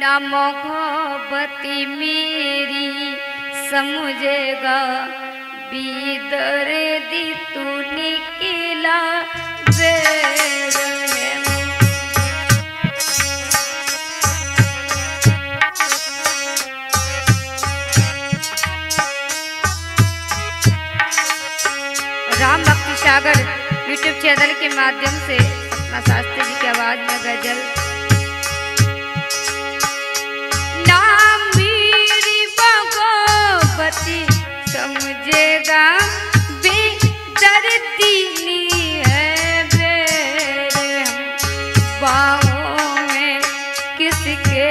मोहब्बती मेरी समझेगा बेदर्दी तू निकला राम भक्ति सागर यूट्यूब चैनल के माध्यम से सपना शास्त्री जी की आवाज में गजल समझेगा बेदर्दी है मेरे बाहों में किसके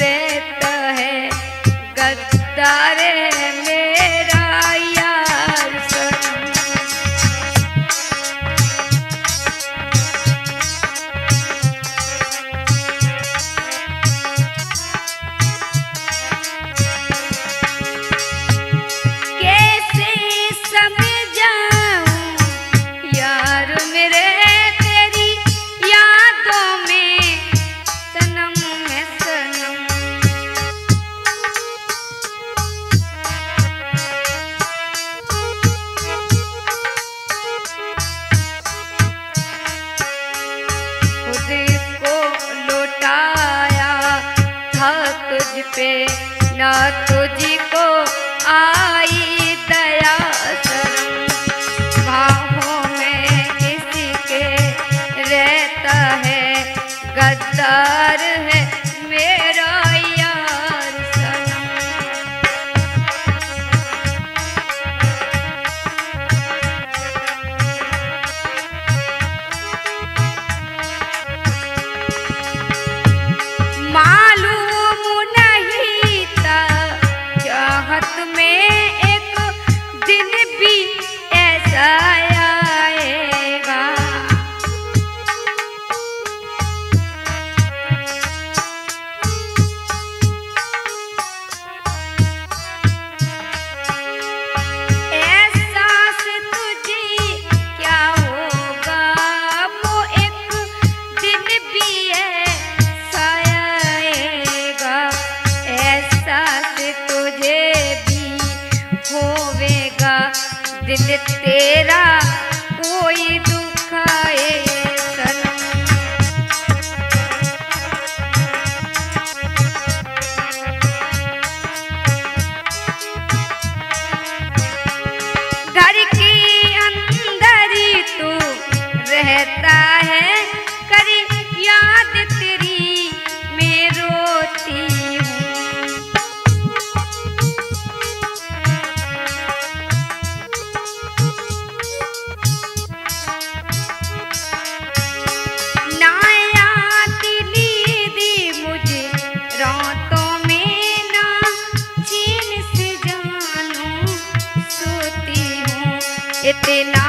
रहता है गद्दार मेरा यार पे ना तुझी को आई दया शरम बाहों में किसी के रहता है गद्दार है मेरा यार सनम मालूम दिल तेरा कोई दुखाए सनम घर के अंदर ही तू रहता है करी याद तेरी मैं रोती हूँ इतना